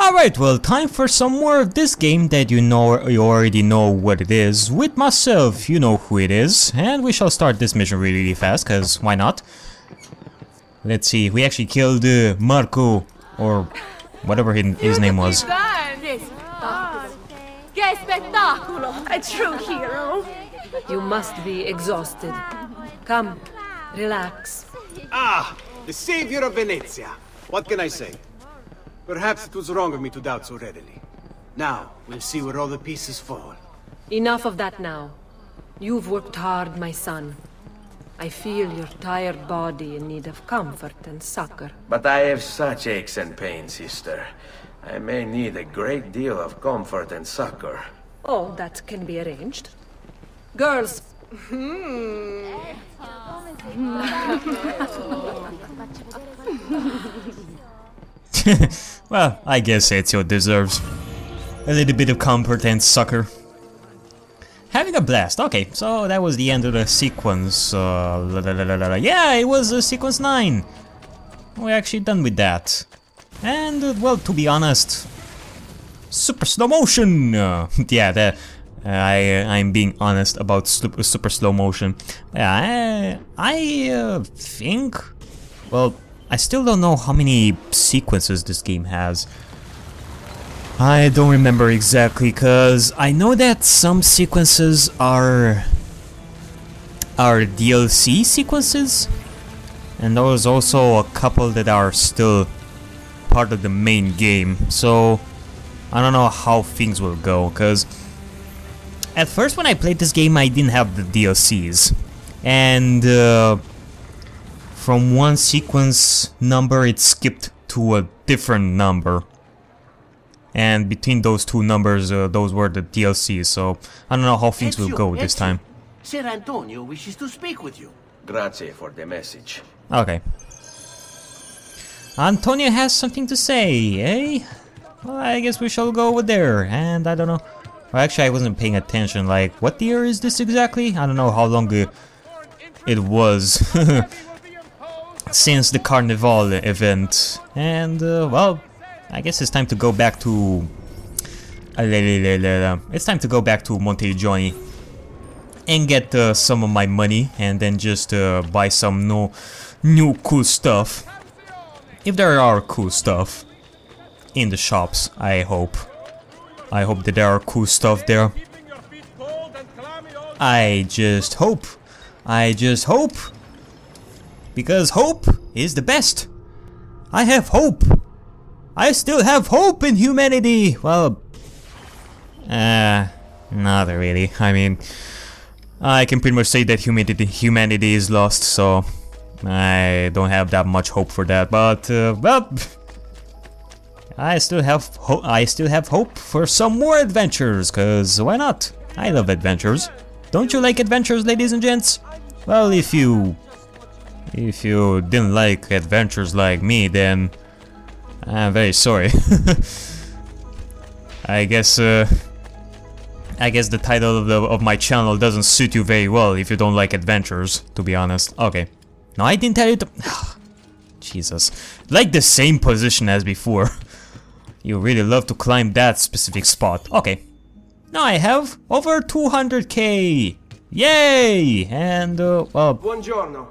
Alright, well, time for some more of this game that you already know what it is. With myself, you know who it is, and we shall start this mission really fast, cause why not? Let's see, we actually killed Marco, or whatever his name was. Che spettacolo! A true hero! You must be exhausted. Come, relax. Ah, the savior of Venezia. What can I say? Perhaps it was wrong of me to doubt so readily. Now, we'll see where all the pieces fall. Enough of that now. You've worked hard, my son. I feel your tired body in need of comfort and succor. But I have such aches and pains, sister. I may need a great deal of comfort and succor. Oh, that can be arranged. Girls! Well, I guess Ezio deserves a little bit of comfort and succor. Having a blast. Okay, so that was the end of the sequence. Yeah, it was sequence 9. We're actually done with that. And, well, to be honest, super slow motion! Yeah, I'm being honest about super slow motion. Yeah, I think... Well, I still don't know how many sequences this game has. I don't remember exactly, because I know that some sequences are DLC sequences. And there was also a couple that are still part of the main game, so I don't know how things will go, because at first when I played this game I didn't have the DLCs, and from one sequence number it skipped to a different number, and between those two numbers those were the DLCs, so I don't know how things will go this time. Sir Antonio wishes to speak with you. Grazie for the message. Okay. Antonio has something to say, eh? Well, I guess we shall go over there, and I don't know... Well, actually, I wasn't paying attention, like, what year is this exactly? I don't know how long it was since the Carnival event. And, well, I guess it's time to go back to... It's time to go back to Monteriggioni and get some of my money, and then just buy some new cool stuff. If there are cool stuff in the shops, I hope. I hope that there are cool stuff there. I just hope. I just hope. Because hope is the best. I have hope. I still have hope in humanity. Well, not really. I mean, I can pretty much say that humanity is lost, so... I don't have that much hope for that, but well, I still have hope for some more adventures, cause why not? I love adventures. Don't you like adventures, ladies and gents? Well, if you didn't like adventures like me, then I'm very sorry. I guess the title of my channel doesn't suit you very well if you don't like adventures, to be honest. Okay. No, I didn't tell you to... Jesus. Like the same position as before. You really love to climb that specific spot. Okay. Now I have over 200k. Yay! And, well... Buongiorno.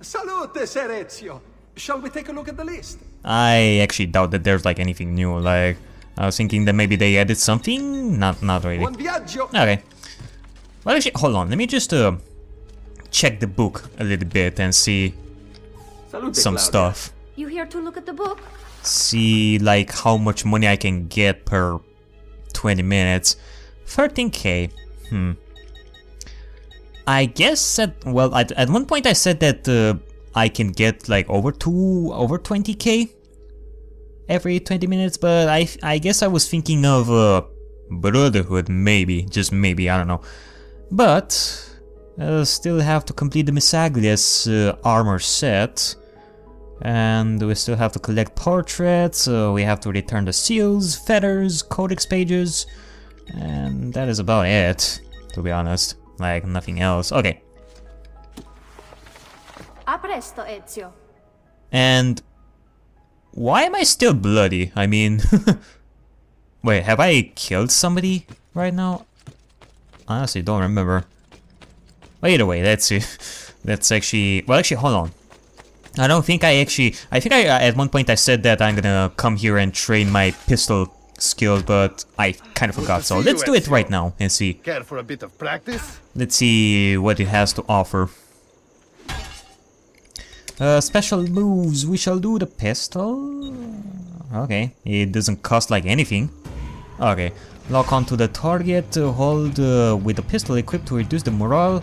Salute, Serezio. Shall we take a look at the list? I actually doubt that there's, like, anything new. Like, I was thinking that maybe they added something. Not really. Okay. Well, actually, hold on. Let me just, check the book a little bit and see some stuff. You here to look at the book? See like how much money I can get per 20 minutes. 13k. I guess that, well, at one point I said that I can get like over 20k every 20 minutes, but I guess I was thinking of Brotherhood, maybe, just maybe, I don't know. But still have to complete the Misaglias armor set, and we still have to collect portraits, we have to return the seals, feathers, codex pages, and that is about it, to be honest, like nothing else. Okay. A presto, Ezio. And Why am I still bloody? I mean... Wait, have I killed somebody right now? I honestly don't remember. But either way, that's actually... Well, actually, hold on. I don't think I actually... I think at one point I said that I'm gonna come here and train my pistol skills, but I kind of forgot, so let's do it right now and see. Care for a bit of practice? Let's see what it has to offer. Special moves, we shall do the pistol. Okay, it doesn't cost like anything. Okay, lock onto the target, hold with the pistol equipped to reduce the morale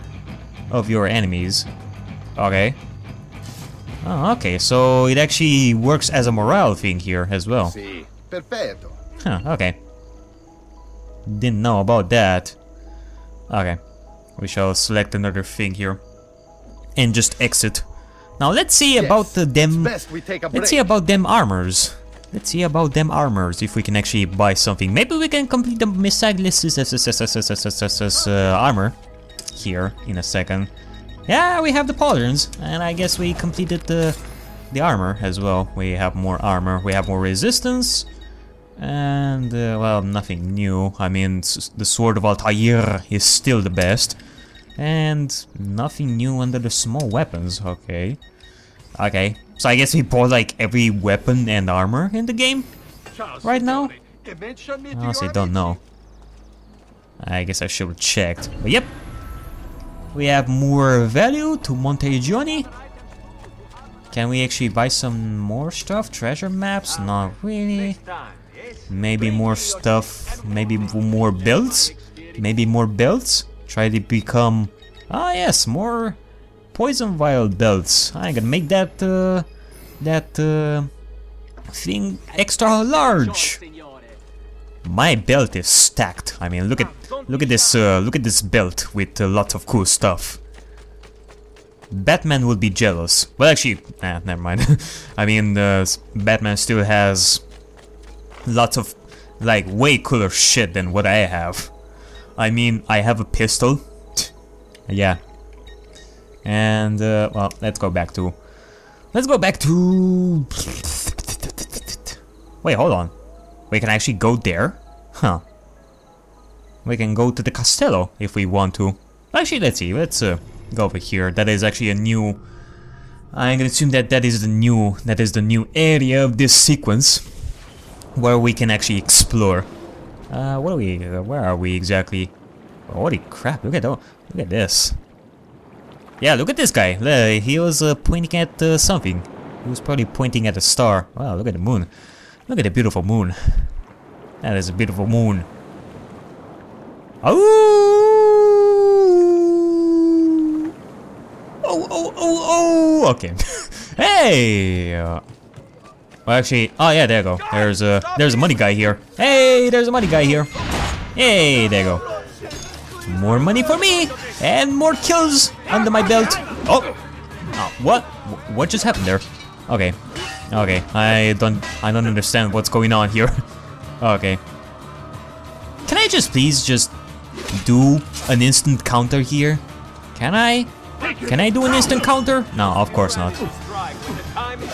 of your enemies. Okay. Oh, okay, so it actually works as a morale thing here as well. Perfetto. Huh, okay. Didn't know about that. Okay. We shall select another thing here. And just exit. Now let's see about them. Let's see about them armors. Let's see about them armors, if we can actually buy something. Maybe we can complete the Misaglias' armor here in a second. Yeah, we have the pauldrons, and I guess we completed the armor as well. We have more armor, we have more resistance. And, well, nothing new. I mean, the Sword of Altair is still the best. And nothing new under the small weapons, okay. Okay, so I guess we bought like every weapon and armor in the game right now? I honestly don't know. I guess I should have checked, but yep. We have more value to Monteriggioni. Can we actually buy some more stuff? Treasure maps? Not really. Maybe more stuff, maybe more belts? Maybe more belts? Try to become... Ah yes, more poison vial belts. I'm gonna make that... thing extra large. My belt is stacked. I mean, look at this belt with lots of cool stuff. Batman would be jealous. Well, actually, nah, never mind. I mean, Batman still has lots of like way cooler shit than what I have. I mean, I have a pistol. Yeah. And well, let's go back to Wait, hold on. We can actually go there? Huh. We can go to the Castello if we want to. Actually, let's see. Let's go over here. That is actually a new... I'm gonna assume that that is the new area of this sequence where we can actually explore. What are we? Where are we exactly? Holy crap! Look at that! Look at this. Yeah, look at this guy. He was pointing at something. He was probably pointing at a star. Wow! Look at the moon. Look at the beautiful moon. That is a beautiful moon. Oh! Oh! Oh! Oh! Oh! Okay. Hey! Well, actually, oh yeah, there you go. There's a money guy here. Hey, there's a money guy here. Hey, there you go. More money for me, and more kills under my belt. Oh, what just happened there? Okay, okay. I don't understand what's going on here. Okay. Can I just please just do an instant counter here? Can I? Can I do an instant counter? No, of course not.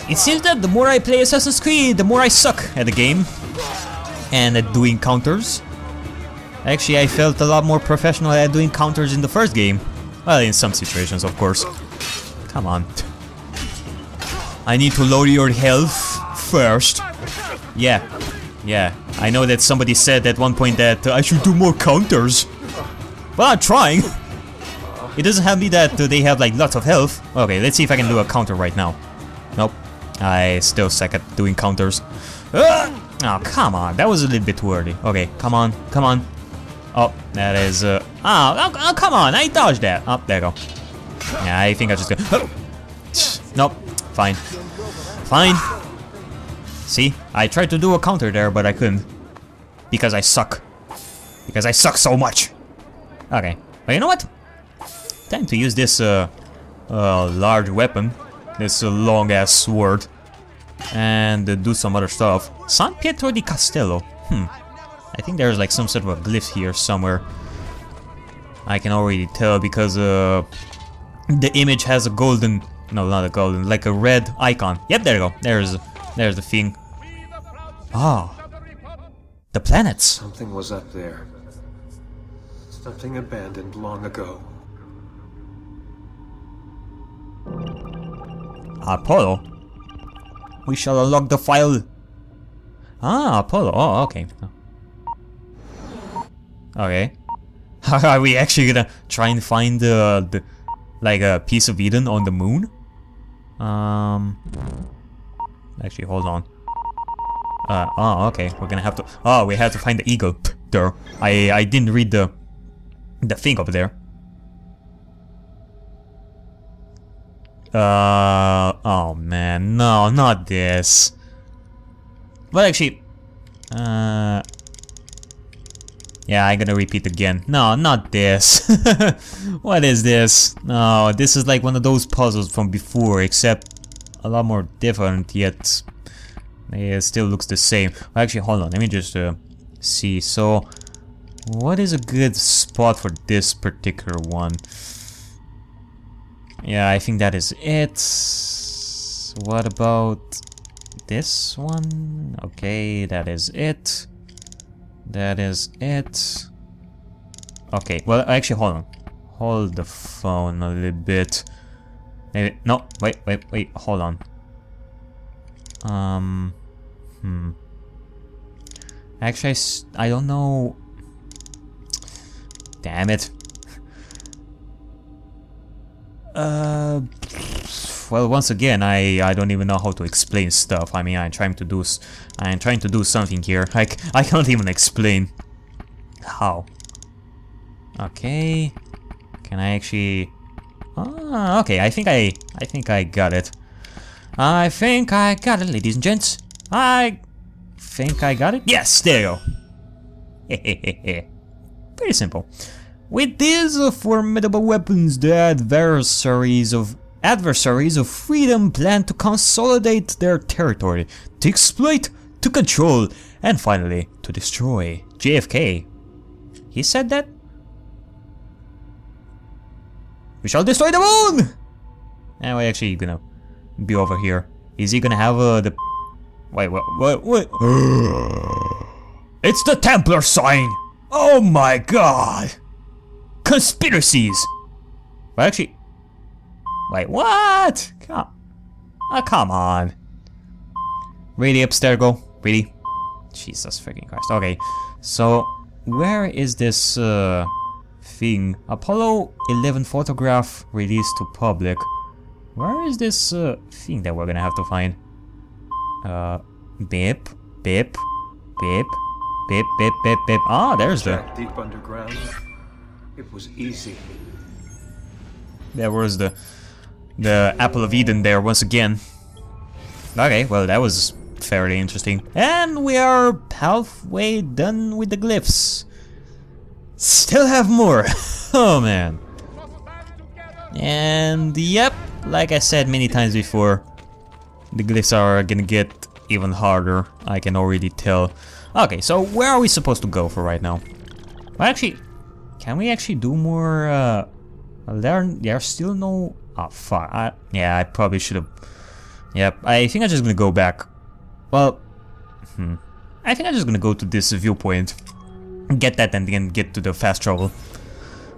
It seems that the more I play Assassin's Creed, the more I suck at the game and at doing counters. Actually, I felt a lot more professional at doing counters in the first game. Well, in some situations, of course. Come on. I need to lower your health first. Yeah, yeah. I know that somebody said at one point that I should do more counters. Well, I'm trying. It doesn't help me that they have like lots of health. Okay, let's see if I can do a counter right now. Nope, I still suck at doing counters. Oh, come on, that was a little bit too early. Okay, come on, come on. Oh, that is... oh, come on, I dodged that. Oh, there you go. Yeah, I think I just... Oh. Nope, fine. Fine. See, I tried to do a counter there, but I couldn't. Because I suck. Because I suck so much. Okay, but you know what? Time to use this large weapon. This long ass sword. And do some other stuff. San Pietro di Castello. Hmm. I think there's like some sort of a glyph here somewhere. I can already tell because the image has a golden... No, not a golden. Like a red icon. Yep, there you go. There's There's the thing. Ah, oh, the planets. Something was up there. Something abandoned long ago. Apollo? We shall unlock the file. Ah, Apollo. Oh, okay. Okay. Are we actually gonna try and find like a piece of Eden on the moon? Actually, hold on. Oh, okay. We're gonna have to. Oh, we have to find the eagle. Duh. I didn't read the thing over there. Oh man, no, not this. But actually, yeah, I'm gonna repeat again. No, not this. What is this? No, this is like one of those puzzles from before, except a lot more different, yet it still looks the same. Actually, hold on, let me just see. So, what is a good spot for this particular one? Yeah, I think that is it. What about this one? Okay, that is it. That is it. Okay, well, actually, hold on. Hold the phone a little bit. Maybe, no, wait, hold on. Actually, I don't know. Damn it. Well, once again, I don't even know how to explain stuff. I mean, I'm trying to do something here. I can't even explain how. Okay, can I actually? Ah, okay. I think I got it. I think I got it, ladies and gents. I think I got it. Yes, there you go. Pretty simple. With these formidable weapons, the adversaries of freedom plan to consolidate their territory, to exploit, to control, and finally to destroy. JFK. He said that? We shall destroy the moon! And we're actually gonna be over here. Is he gonna have the... Wait, what? It's the Templar sign! Oh my god! Conspiracies! Well, actually... Wait, what? Come on. Really, Abstergo? Really? Jesus freaking Christ. Okay, so... Where is this, thing? Apollo 11 photograph released to public. Where is this, thing that we're gonna have to find? Bip, bip, bip, bip, bip, bip, bip. Ah, there's the... Deep underground. It was easy. There was the Apple of Eden there once again. Okay, well, that was fairly interesting. And we are halfway done with the glyphs. Still have more. Oh man. And yep, like I said many times before, the glyphs are gonna get even harder. I can already tell. Okay, so where are we supposed to go for right now? Well, actually... Can we actually do more, there are still no... Ah, fuck, yeah, I probably should've... Yep, I think I'm just gonna go back. Well, I think I'm just gonna go to this viewpoint, get that, and then get to the fast travel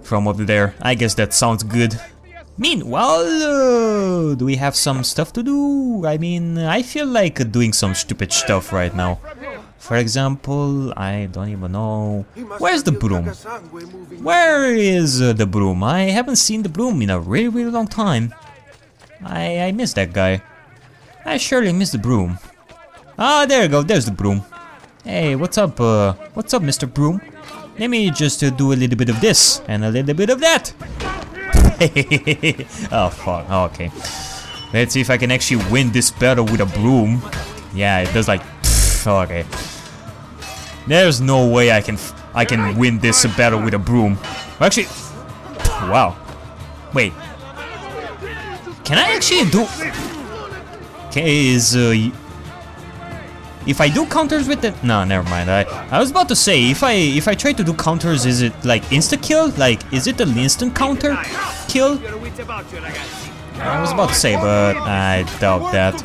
from over there. I guess that sounds good. Meanwhile, do we have some stuff to do? I mean, I feel like doing some stupid stuff right now. For example, I don't even know... Where's the broom? Where is the broom? I haven't seen the broom in a really, really long time. I miss that guy. I surely miss the broom. Ah, there you go, there's the broom. Hey, what's up, Mr. Broom? Let me just do a little bit of this, and a little bit of that. Oh, fuck, okay. Let's see if I can actually win this battle with a broom. Yeah, it does like... Oh, okay. There's no way I can win this battle with a broom. Actually, wow. Wait. Can I actually do? Okay, if I do counters with the? No, never mind. I was about to say if I try to do counters, is it like insta kill? Like, is it an instant counter kill? I was about to say, but I doubt that.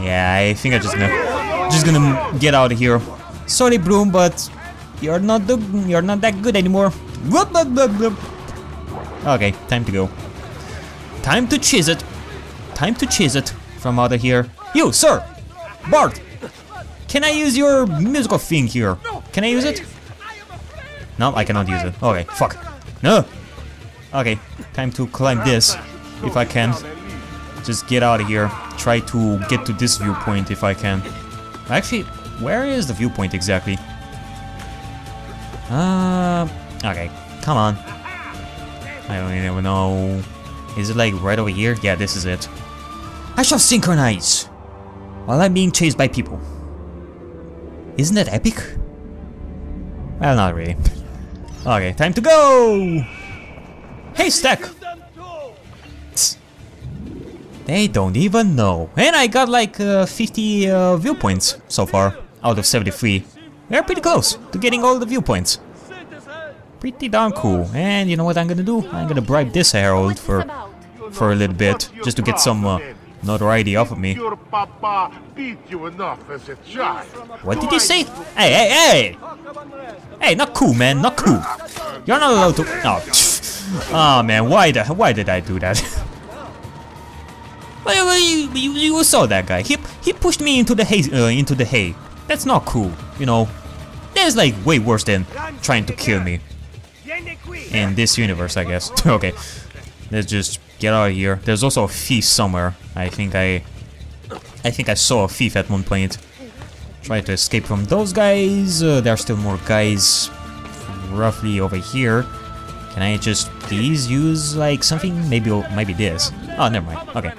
Yeah, I think I'm just gonna get out of here. Sorry, Broom, but you're not that good anymore. Okay, time to go. Time to cheese it. Time to cheese it from out of here. You, sir, Bart. Can I use your musical thing here? Can I use it? No, I cannot use it. Okay, fuck. No. Okay, time to climb this if I can. Just get out of here. Try to get to this viewpoint if I can. Actually, where is the viewpoint exactly? Okay, come on. I don't even know. Is it like right over here? Yeah, this is it. I shall synchronize while I'm being chased by people. Isn't that epic? Well, not really. Okay, time to go! Hey, Stack! They don't even know. And I got like 50 viewpoints so far, out of 73. We're pretty close to getting all the viewpoints. Pretty darn cool. And you know what I'm gonna do? I'm gonna bribe this herald for a little bit, just to get some notoriety off of me. Your papa beat you enough as a child. What did he say? Hey, hey, hey! Hey, not cool, man, not cool. You're not allowed to... Oh, oh man, why did I do that? Well, you saw that guy. He pushed me into the hay. That's not cool, you know. That's like way worse than trying to kill me. In this universe, I guess. Okay, let's just get out of here. There's also a thief somewhere. I think I saw a thief at one point. Try to escape from those guys. There are still more guys roughly over here. Can I just please use like something? Maybe this. Oh, never mind. Okay.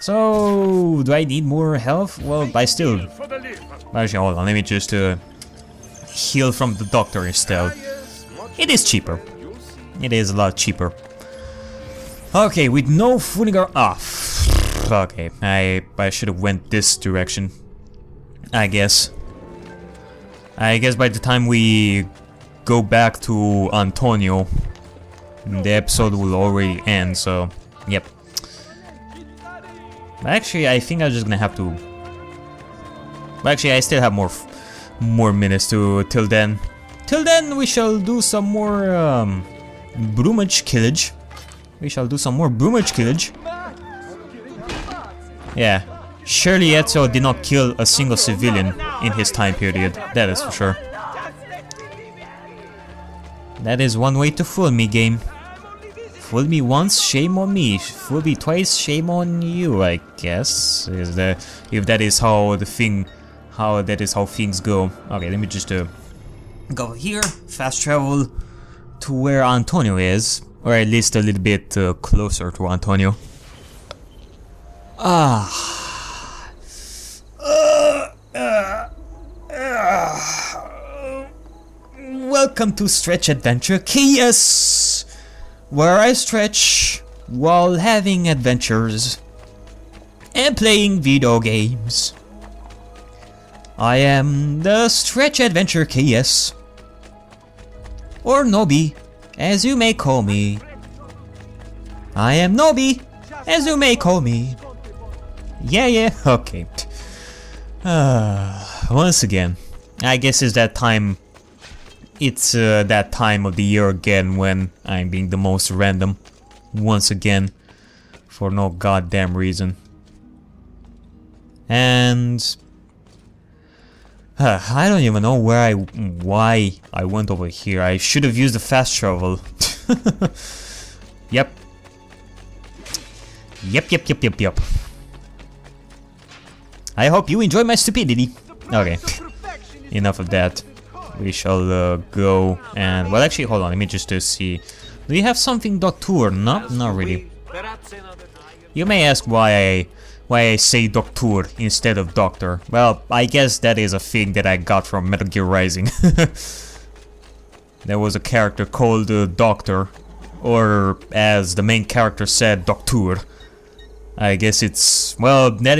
So do I need more health? Well, I still. Actually, hold on. Let me just heal from the doctor instead. It is cheaper. It is a lot cheaper. Okay, with no fooling around. Okay, I should have went this direction. I guess by the time we go back to Antonio, the episode will already end. So, yep. Actually, I think I'm just gonna have to. Actually, I still have more minutes to till then. Till then, we shall do some more broomage killage. Yeah. Surely Ezio did not kill a single civilian in his time period, that is for sure. That is one way to fool me, game. Fool me once, shame on me. Fool me twice, shame on you, I guess. If that is how things go. Okay, let me just go here, fast travel to where Antonio is, or at least a little bit closer to Antonio. Welcome to Stretch Adventure KS, where I stretch while having adventures and playing video games. I am the Stretch Adventure KS, or Noby, as you may call me. I am Noby, as you may call me. Yeah, yeah, okay. Once again, I guess it's that time. It's that time of the year again when I'm being the most random. Once again, for no goddamn reason. And I don't even know why I went over here. I should have used the fast travel. Yep. Yep. I hope you enjoy my stupidity. Okay, enough of that. We shall go and... Well, actually, hold on, let me just see. Do you have something nocturne? No, not really. You may ask why I say doctor instead of doctor. Well, I guess that is a thing that I got from Metal Gear Rising. There was a character called Doctor, or as the main character said, Doctor. I guess it's, well, that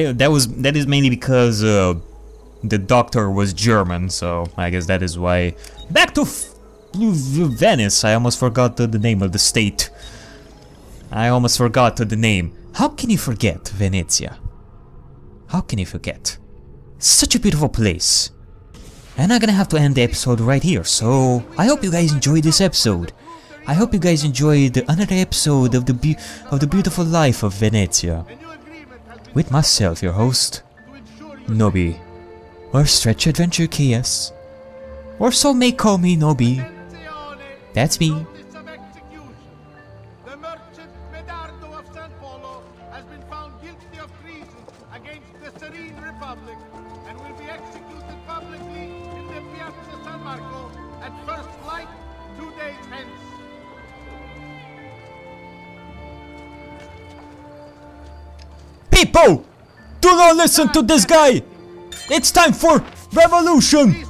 is mainly because the doctor was German, so I guess that is why. Back to Venice. I almost forgot the name of the state. I almost forgot the name. How can you forget Venezia? How can you forget? Such a beautiful place. And I'm gonna have to end the episode right here, so I hope you guys enjoyed this episode. I hope you guys enjoyed another episode of the beautiful life of Venezia. With myself, your host, Noby, or Stretch Adventure KS, or so may call me Noby. That's me. The merchant Medardo of San Polo has been found guilty of treason against the Serene Republic and will be executed publicly in the Piazza San Marco at first light 2 days hence. People, do not listen to this guy. It's time for revolution.